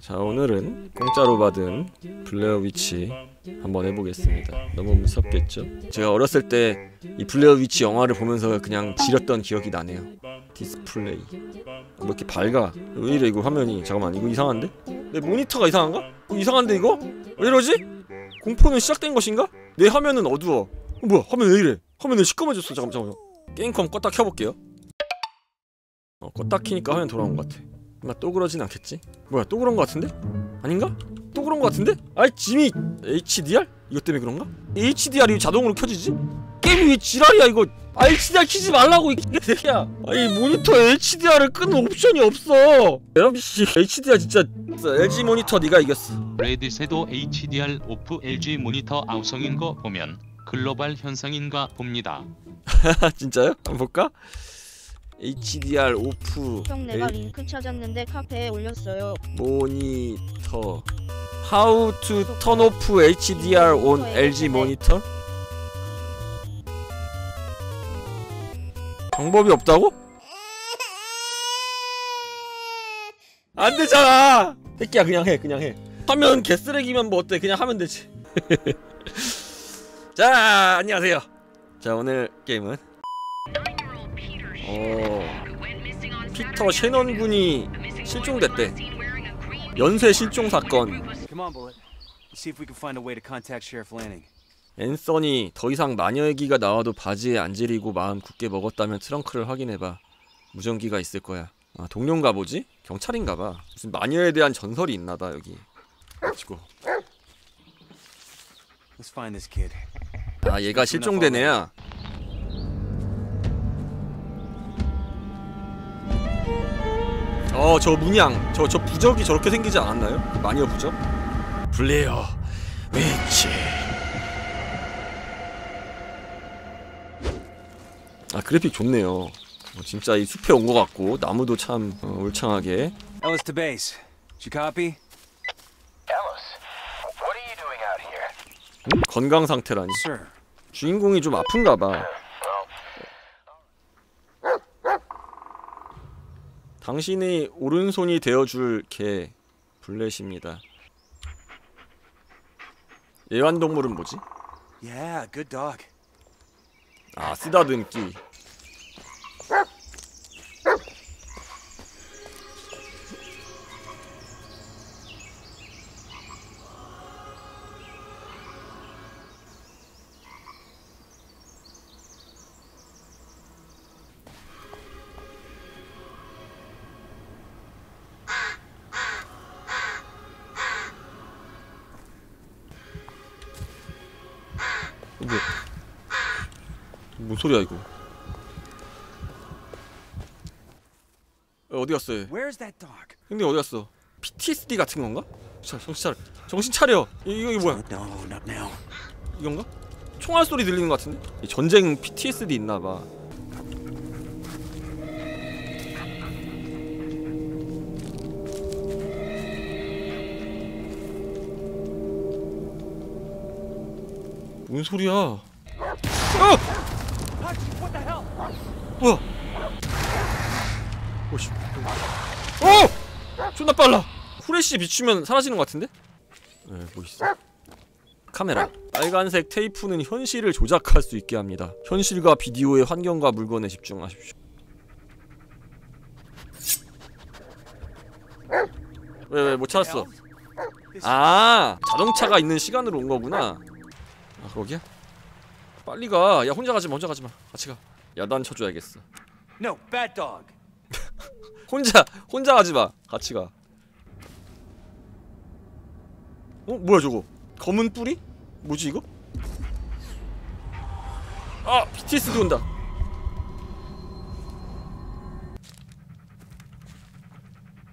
자, 오늘은 공짜로 받은 블레어 위치 한번 해보겠습니다. 너무 무섭겠죠? 제가 어렸을 때 이 블레어 위치 영화를 보면서 그냥 지렸던 기억이 나네요. 디스플레이 왜 이렇게 밝아? 왜 이래 이거 화면이? 잠깐만, 이거 이상한데? 내 모니터가 이상한가? 이거 이상한데 이거? 왜 이러지? 공포는 시작된 것인가? 내 화면은 어두워. 뭐야, 화면 왜 이래? 화면 왜 시꺼매졌어? 잠깐만. 게임컴 껐다 켜볼게요. 껐다 키니까 화면 돌아온 것 같아. 아마 또 그러진 않겠지? 뭐야, 또 그런 것 같은데? 아닌가? 또 그런 것 같은데? 아이 짐이! HDR? 이것 때문에 그런가? HDR이 자동으로 켜지지? 게임이 왜 지랄이야 이거! HDR 키지 말라고 이 개새끼야! 아니 모니터 HDR을 끄는 옵션이 없어! 에라비씨 HDR 진짜 LG 모니터 니가 이겼어. 레딧에도 HDR 오프 LG 모니터 아우성인 거 보면 글로벌 현상인가 봅니다. 진짜요? 한번 볼까? HDR 오프. 형 내가 링크 찾았는데 카페에 올렸어요. 모니터 How to turn off HDR on LG 모니터? 방법이 없다고? 안 되잖아! 새끼야, 그냥 해. 하면 개쓰레기면 뭐 어때? 그냥 하면 되지. 자, 안녕하세요. 자, 오늘 게임은 피터 섀넌 군이 실종됐대. 연쇄 실종 사건. 앤서니, 더 이상 마녀 얘기가 나와도 바지에 안 지리고 마음 굳게 먹었다면 트렁크를 확인해봐. 무전기가 있을 거야. 아, 동료인가 보지? 경찰인가 봐. 무슨 마녀에 대한 전설이 있나봐 여기. 가지고. 아, 얘가 실종된 애야. 저 문양, 저 부적이 저렇게 생기지 않았나요? 마녀 부적? 블레어 위치. 아, 그래픽 좋네요. 진짜 이 숲에 온 것 같고 나무도 참 울창하게. Ellis to base. Did you copy? Ellis, what are you doing out here? 건강 상태라니. 주인공이 좀 아픈가 봐. 당신의 오른손이 되어줄 개 블렛입니다. 애완동물은 뭐지? Yeah, good dog. 아, 쓰다듬기. 뭔 소리야 이거? 어디 갔어? 형님 어디 갔어? PTSD 같은 건가? 정신 차려. 이거 뭐야? 이건가? 총알 소리 들리는 것 같은데? 전쟁 PTSD 있나 봐. 뭔 소리야? 뭐야? 오씨. 오! 존나 빨라. 후레쉬 비추면 사라지는 것 같은데? 네, 뭐 있어? 카메라. 빨간색 테이프는 현실을 조작할 수 있게 합니다. 현실과 비디오의 환경과 물건에 집중하십시오. 왜 못 찾았어? 아, 자동차가 있는 시간으로 온 거구나. 아, 거기야? 빨리 가. 야, 혼자 가지마. 같이 가. 야단 쳐줘야겠어. No, bad dog. 혼자 가지마. 같이 가. 뭐야 저거? 검은 뿌리? 뭐지 이거? 아, PTSD 온다.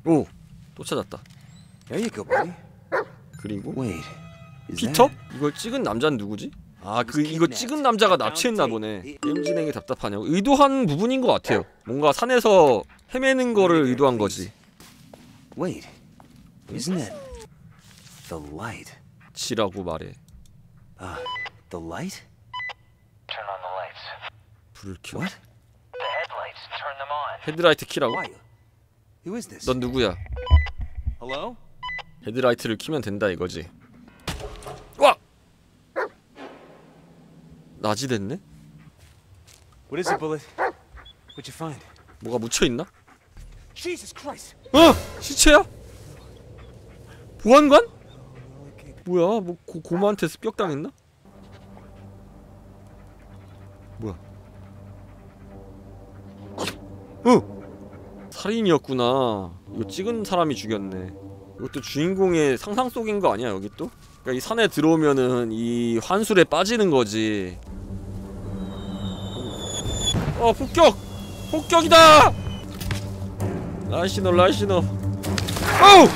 오, 또 찾았다. 그리고 피터? 이걸 찍은 남자는 누구지? 아, 이거 찍은 남자가 납치했나 보네. 게임 진행이 답답하냐고. 의도한 부분인 것 같아요. 뭔가 산에서 헤매는 거를 의도한 거지. Wait, isn't it the light? 지라고 말해. 아, the light? Turn on the lights. 불을 켜. What? The headlights, turn them on. 헤드라이트 키라고? 넌 누구야? Hello? 헤드라이트를 켜면 된다 이거지. 와! 낮이 됐네? 뭐가 묻혀있나? 어! 시체야? 보안관? 뭐야, 뭐 고마한테 습격당했나? 뭐야? 어! 살인이었구나. 이거 찍은 사람이 죽였네. 이것도 주인공의 상상 속인 거 아니야 여기 또? 그러니까 이 산에 들어오면은 이 환술에 빠지는 거지. 어, 폭격! 폭격이다! 라이시노, 라이시노. 어우!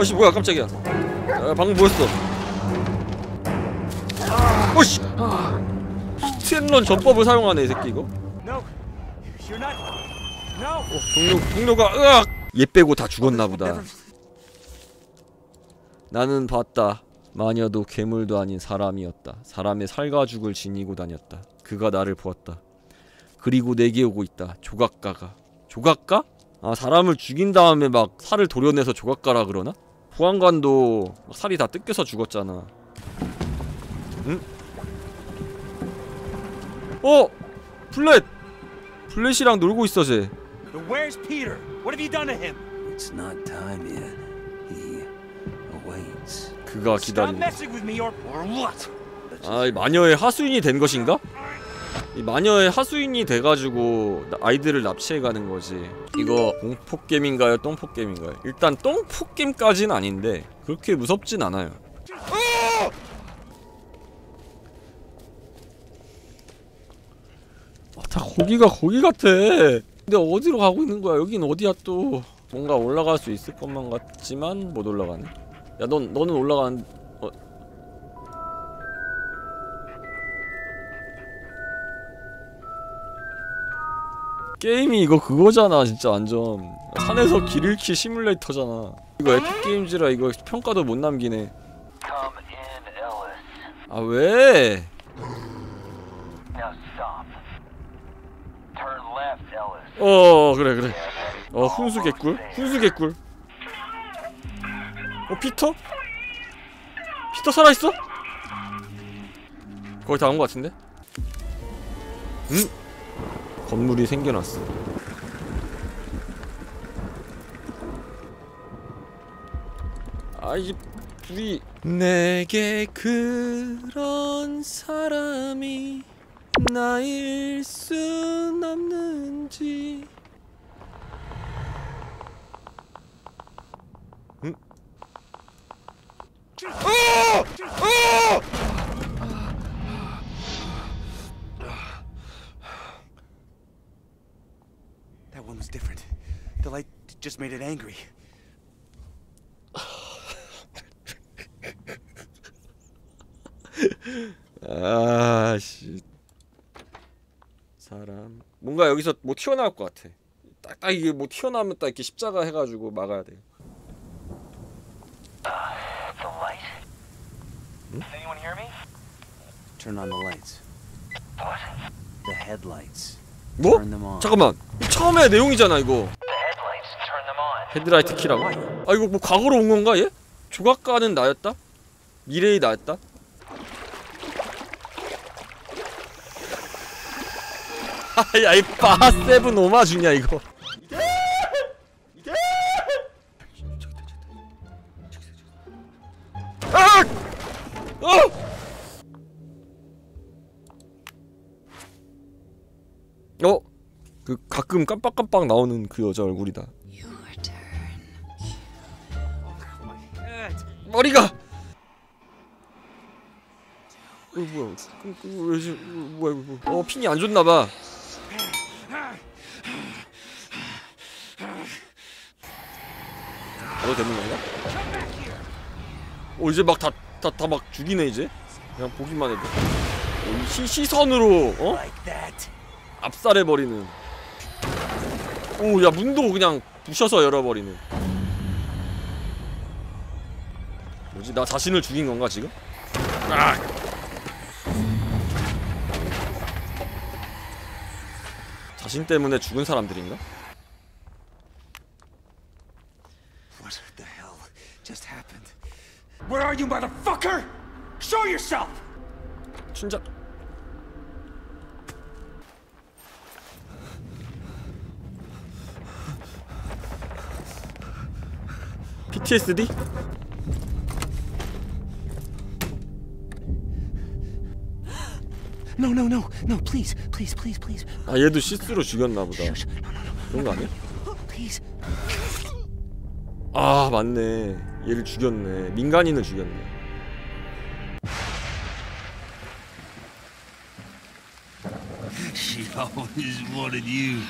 어씨, 뭐야, 깜짝이야. 야, 방금 뭐였어? 어씨! 히트앤런 전법을 사용하네, 이 새끼, 이거. 어, 동료가, 으악! 얘 빼고 다 죽었나보다. 나는 봤다. 마녀도 괴물도 아닌 사람이었다. 사람의 살과 죽을 지니고 다녔다. 그가 나를 보았다. 그리고 내게 오고 있다. 조각가가. 조각가? 아, 사람을 죽인 다음에 막 살을 도려내서 조각가라 그러나? 보안관도 막 살이 다 뜯겨서 죽었잖아. 응? 어! 블렛! 블렛이랑 놀고 있어, 쟤. Where's Peter? What have you done to him? It's not time yet. He awaits. 그가 기다린다. 아, 이 마녀의 하수인이 된 것인가? 이 마녀의 하수인이 돼가지고 아이들을 납치해가는 거지. 이거 공포게임인가요? 똥포게임인가요? 일단 똥포게임까지는 아닌데 그렇게 무섭진 않아요. 아, 다 거기 같아. 근데 어디로 가고 있는 거야? 여긴 어디야 또? 뭔가 올라갈 수 있을 것만 같지만 못 올라가네. 야, 너는 올라가는. 게임이 이거 그거잖아 진짜 완전. 산에서 길 잃기 시뮬레이터잖아. 이거 에픽게임즈라 이거 평가도 못 남기네. 아, 왜? 어, 그래. 어, 훈수개꿀? 훈수개꿀. 어, 피터? 피터 살아있어? 거의 다 온 것 같은데? 응? 건물이 생겨났어. 아이, 불이. 내게 그런 사람이 나일 순 없는지. 응? The light just made it angry. 아, 씨. 사람. 뭔가 여기서 뭐 튀어나올 것 같아. 딱 이게 뭐 튀어나오면 딱 이렇게 십자가 해가지고 막아야 돼. The light. Does anyone hear me? Turn on the lights. What? The headlights. 뭐? 잠깐만, 처음에 내용이잖아 이거. 헤드라이트 키라고? 아, 이거 뭐 과거로 온 건가 얘? 조각가는 나였다? 미래의 나였다? 야, 이 바세븐 오마주냐 이거. 아! 어! 어? 그 가끔 깜빡깜빡 나오는 그 여자 얼굴이다. 머리가! 어, 뭐야? 뭐야? 어, 핑이 안 좋나봐. 가도 되는 건가? 어, 이제 막 다 막 죽이네 이제. 그냥 보기만 해도. 어, 시선으로 어? 압살해버리는. 오, 야, 문도 그냥 부셔서 열어버리는. 뭐지? 나 자신을 죽인 건가 지금? 아! 자신 때문에 죽은 사람들인가? Where are you, motherfucker? Show yourself. 진짜. PTSD? No, no, no, no, please, please, please, please. 아, 얘도 실수로 죽였나 보다. 그런 거 아니야? 아, 맞네. 얘를 죽였네. 민간인을 죽였네. She always wanted you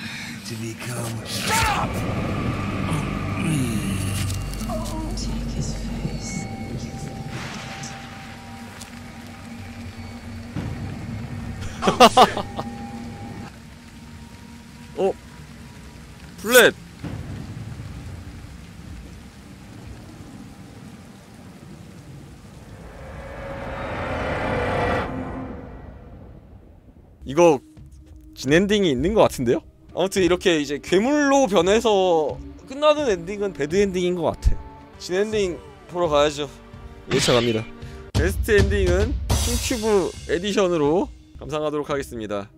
to become. Shut up! Take his face. 어? 플랫! 이거 진엔딩이 있는 것 같은데요? 아무튼 이렇게 이제 괴물로 변해서 끝나는 엔딩은 배드엔딩인 것 같아. 진엔딩 보러 가야죠. 예상합니다. 베스트 엔딩은 킹큐브 에디션으로 감상하도록 하겠습니다.